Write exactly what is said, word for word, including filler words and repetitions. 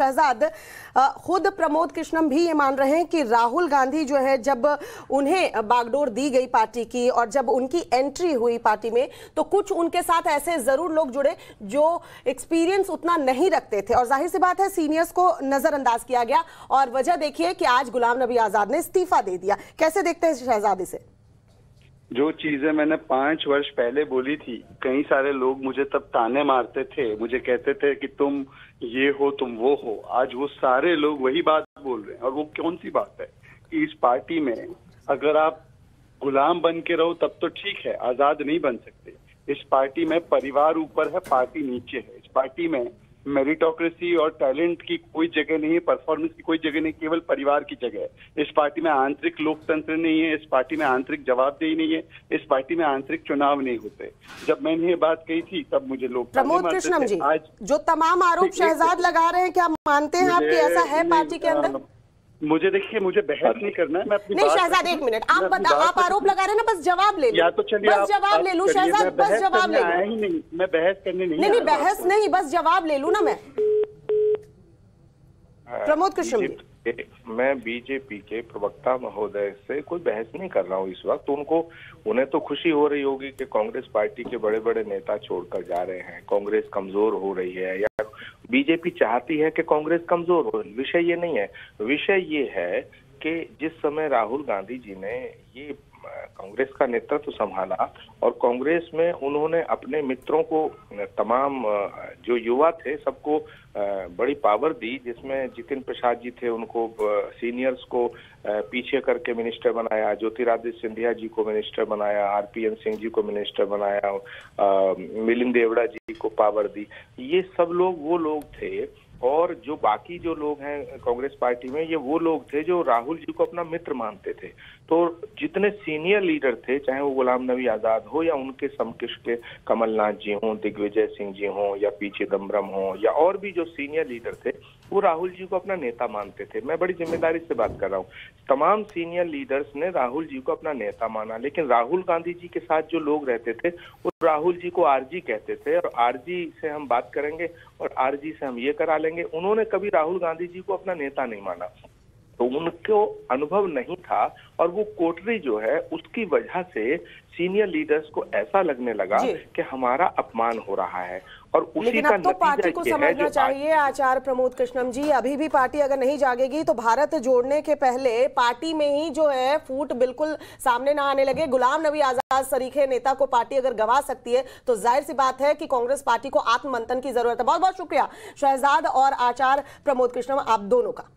शहजाद, खुद प्रमोद कृष्णम भी ये मान रहे हैं कि राहुल गांधी जो है जब उन्हें बागडोर दी गई पार्टी की और जब उनकी एंट्री हुई पार्टी में तो कुछ उनके साथ ऐसे जरूर लोग जुड़े जो एक्सपीरियंस उतना नहीं रखते थे और जाहिर सी बात है सीनियर्स को नजरअंदाज किया गया। और वजह देखिए कि आज गुलाम नबी आजाद ने इस्तीफा दे दिया। कैसे देखते हैं शहजाद इसे? जो चीजें मैंने पांच वर्ष पहले बोली थी, कई सारे लोग मुझे तब ताने मारते थे, मुझे कहते थे कि तुम ये हो, तुम वो हो। आज वो सारे लोग वही बात बोल रहे हैं। और वो कौन सी बात है कि इस पार्टी में अगर आप गुलाम बन के रहो तब तो ठीक है, आजाद नहीं बन सकते। इस पार्टी में परिवार ऊपर है, पार्टी नीचे है। इस पार्टी में मेरिटोक्रेसी और टैलेंट की कोई जगह नहीं है, परफॉर्मेंस की कोई जगह नहीं, केवल परिवार की जगह है। इस पार्टी में आंतरिक लोकतंत्र नहीं है, इस पार्टी में आंतरिक जवाबदेही नहीं है, इस पार्टी में आंतरिक चुनाव नहीं होते। जब मैंने ये बात कही थी तब मुझे लोग प्रमोद कृष्णम जी, आज जो तमाम आरोप शहजाद लगा रहे हैं, क्या मानते हैं आप कि ऐसा है पार्टी के अंदर? मुझे देखिए, मुझे बहस नहीं करना है, मैं अपनी नहीं। शहजाद एक मिनट, आप बता, आप आरोप लगा रहे हैं ना, बस जवाब ले लो, या तो चलिए बस जवाब ले लूं शहजाद, बस जवाब ले लूं। नहीं मैं बहस करने नहीं, नहीं बहस नहीं, बस जवाब ले लूं ना मैं। प्रमोद कृष्णम, मैं बीजेपी के प्रवक्ता महोदय से कोई बहस नहीं कर रहा हूँ इस वक्त। उनको उन्हें तो खुशी हो रही होगी कि कांग्रेस पार्टी के बड़े बड़े नेता छोड़कर जा रहे हैं, कांग्रेस कमजोर हो रही है, या बीजेपी चाहती है कि कांग्रेस कमजोर हो। विषय ये नहीं है, विषय ये है कि जिस समय राहुल गांधी जी ने ये कांग्रेस का नेतृत्व संभाला और कांग्रेस में उन्होंने अपने मित्रों को, तमाम जो युवा थे सबको बड़ी पावर दी, जिसमें जितिन प्रसाद जी थे, उनको सीनियर्स को पीछे करके मिनिस्टर बनाया, ज्योतिरादित्य सिंधिया जी को मिनिस्टर बनाया, आरपीएन सिंह जी को मिनिस्टर बनाया, मिलिंद देवड़ा जी को पावर दी। ये सब लोग वो लोग थे, और जो बाकी जो लोग हैं कांग्रेस पार्टी में, ये वो लोग थे जो राहुल जी को अपना मित्र मानते थे। तो जितने सीनियर लीडर थे, चाहे वो गुलाम नबी आजाद हो या उनके समकक्ष के कमलनाथ जी हों, दिग्विजय सिंह जी हों, या पी चिदम्बरम हों, या और भी जो सीनियर लीडर थे, वो राहुल जी को अपना नेता मानते थे। मैं बड़ी जिम्मेदारी से बात कर रहा हूँ, तमाम सीनियर लीडर्स ने राहुल जी को अपना नेता माना, लेकिन राहुल गांधी जी के साथ जो लोग रहते थे वो राहुल जी को आरजी कहते थे, और आरजी से हम बात करेंगे और आरजी से हम ये करा लेंगे। उन्होंने कभी राहुल गांधी जी को अपना नेता नहीं माना, तो उनको अनुभव नहीं था, और वो कोटरी जो है उसकी वजह से सीनियर लीडर्स को ऐसा लगने लगा कि हमारा अपमान हो रहा है। और उसी का तो पार्टी को समझना चाहिए आचार्य प्रमोद कृष्णम जी, अभी भी पार्टी अगर नहीं जागेगी तो भारत जोड़ने के पहले पार्टी में ही जो है फूट बिल्कुल सामने ना आने लगे। गुलाम नबी आजाद सरीखे नेता को पार्टी अगर गवा सकती है तो जाहिर सी बात है कि कांग्रेस पार्टी को आत्ममंथन की जरूरत है। बहुत बहुत शुक्रिया शहजाद और आचार्य प्रमोद कृष्णम, आप दोनों का।